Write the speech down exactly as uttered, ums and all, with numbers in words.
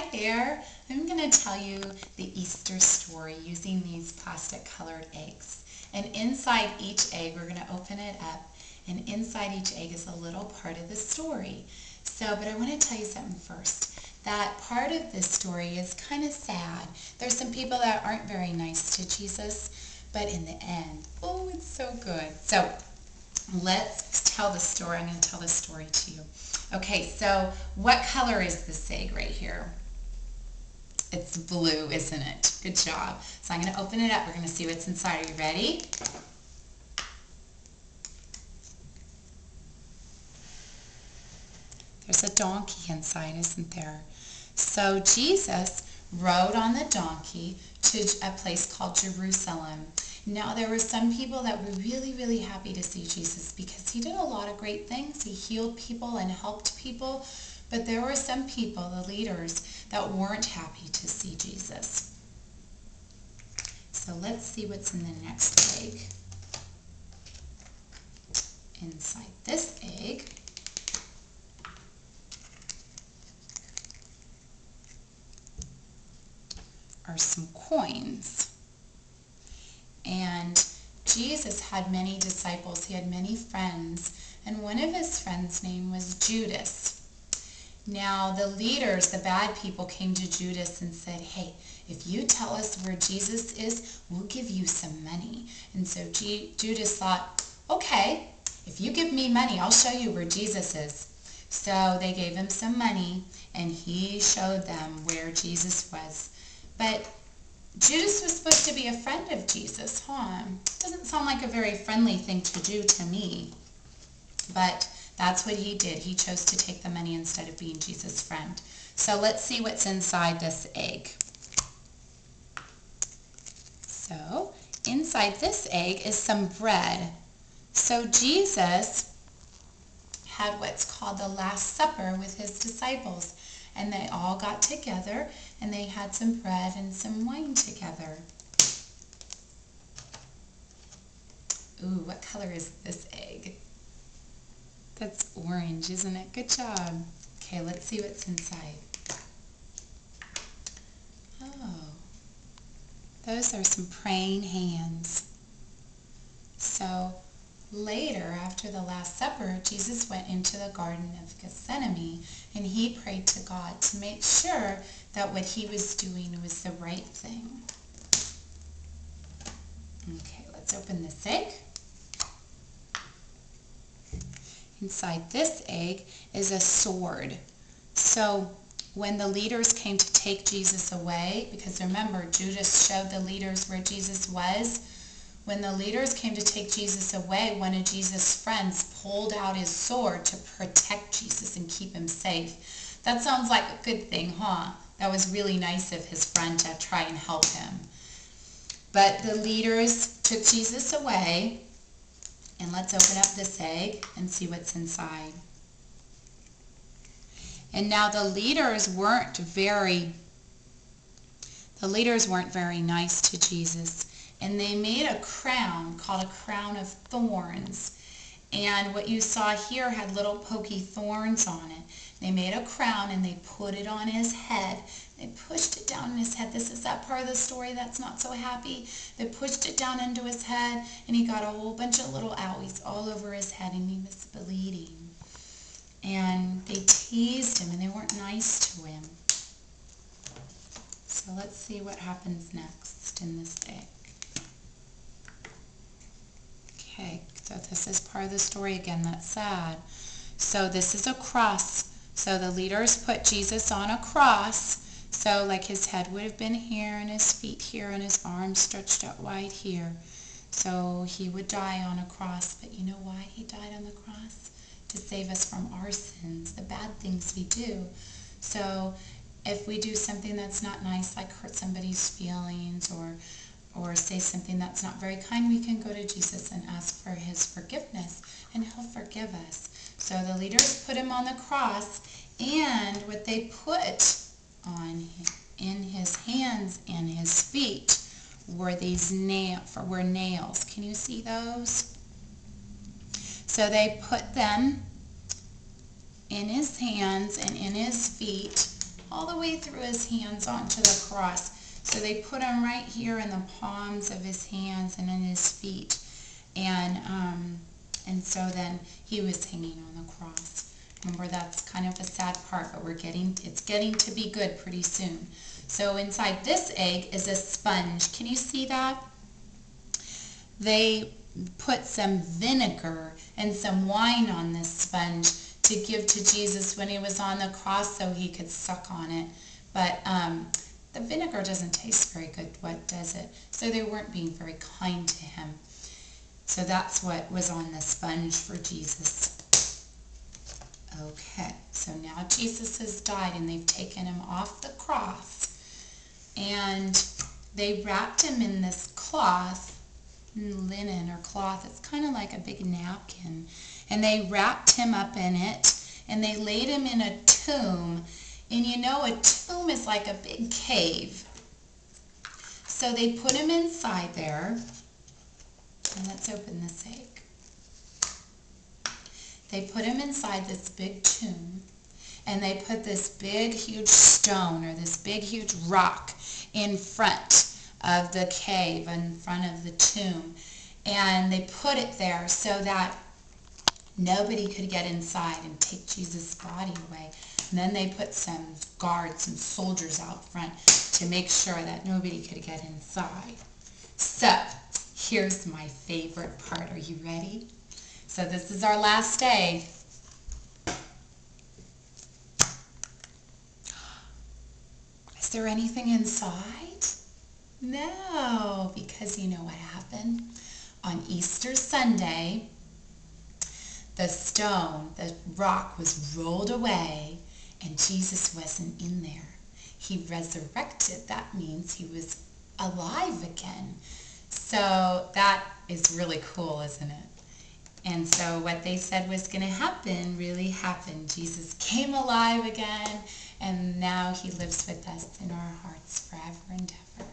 Hi there! I'm going to tell you the Easter story using these plastic colored eggs. And inside each egg, we're going to open it up, and inside each egg is a little part of the story. So, but I want to tell you something first. That part of this story is kind of sad. There's some people that aren't very nice to Jesus, but in the end, oh, it's so good. So, let's tell the story. I'm going to tell the story to you. Okay, so what color is this egg right here? It's blue, isn't it? Good job. So I'm going to open it up. We're going to see what's inside. Are you ready? There's a donkey inside, isn't there? So Jesus rode on the donkey to a place called Jerusalem. Now, there were some people that were really, really happy to see Jesus because he did a lot of great things. He healed people and helped people, but there were some people, the leaders, that weren't happy to see Jesus. So let's see what's in the next egg. Inside this egg, are some coins. And Jesus had many disciples. He had many friends. And one of his friends' name was Judas. Now, the leaders, the bad people, came to Judas and said, hey, if you tell us where Jesus is, we'll give you some money. And so G- Judas thought, okay, if you give me money, I'll show you where Jesus is. So they gave him some money, and he showed them where Jesus was. But Judas was supposed to be a friend of Jesus, huh? Doesn't sound like a very friendly thing to do to me. But that's what he did. He chose to take the money instead of being Jesus' friend. So let's see what's inside this egg. So inside this egg is some bread. So Jesus had what's called the Last Supper with his disciples. And they all got together, and they had some bread and some wine together. Ooh, what color is this egg? That's orange, isn't it? Good job. Okay, let's see what's inside. Oh, those are some praying hands. So later, after the Last Supper, Jesus went into the Garden of Gethsemane, and he prayed to God to make sure that what he was doing was the right thing. Okay, let's open this egg. Inside this egg is a sword. So when the leaders came to take Jesus away, because remember, Judas showed the leaders where Jesus was. When the leaders came to take Jesus away, one of Jesus' friends pulled out his sword to protect Jesus and keep him safe. That sounds like a good thing, huh? That was really nice of his friend to try and help him. But the leaders took Jesus away, and let's open up this egg and see what's inside. And now the leaders weren't very, the leaders weren't very nice to Jesus. And they made a crown called a crown of thorns. And what you saw here had little pokey thorns on it. They made a crown and they put it on his head. They pushed it down in his head. This is that part of the story that's not so happy. They pushed it down into his head, and he got a whole bunch of little owies all over his head, and he was bleeding. And they teased him, and they weren't nice to him. So let's see what happens next in this egg. Okay, so this is part of the story again. That's sad. So this is a cross. So the leaders put Jesus on a cross. So like his head would have been here, and his feet here, and his arms stretched out wide here. So he would die on a cross. But you know why he died on the cross? To save us from our sins, the bad things we do. So if we do something that's not nice, like hurt somebody's feelings or or say something that's not very kind, we can go to Jesus and ask for his forgiveness, and he'll forgive us. So the leaders put him on the cross, and what they put on in his hands and his feet were these nail, were nails. Can you see those? So they put them in his hands and in his feet all the way through his hands onto the cross. So they put him right here in the palms of his hands and in his feet. And, um, and so then he was hanging on the cross. Remember, that's kind of a sad part, but we're getting, it's getting to be good pretty soon. So inside this egg is a sponge. Can you see that? They put some vinegar and some wine on this sponge to give to Jesus when he was on the cross so he could suck on it. But um, the vinegar doesn't taste very good, what does it? So they weren't being very kind to him. So that's what was on the sponge for Jesus. Okay, so now Jesus has died and they've taken him off the cross. And they wrapped him in this cloth, linen or cloth. It's kind of like a big napkin. And they wrapped him up in it and they laid him in a tomb. And you know, a tomb is like a big cave. So they put him inside there. And let's open this egg. They put him inside this big tomb, and they put this big, huge stone or this big, huge rock in front of the cave, in front of the tomb. And they put it there so that nobody could get inside and take Jesus' body away. And then they put some guards and soldiers out front to make sure that nobody could get inside. So, here's my favorite part. Are you ready? So this is our last egg. Is there anything inside? No, because you know what happened? On Easter Sunday, the stone, the rock was rolled away and Jesus wasn't in there. He resurrected. That means he was alive again. So that is really cool, isn't it? And so what they said was going to happen really happened. Jesus came alive again, and now he lives with us in our hearts forever and ever.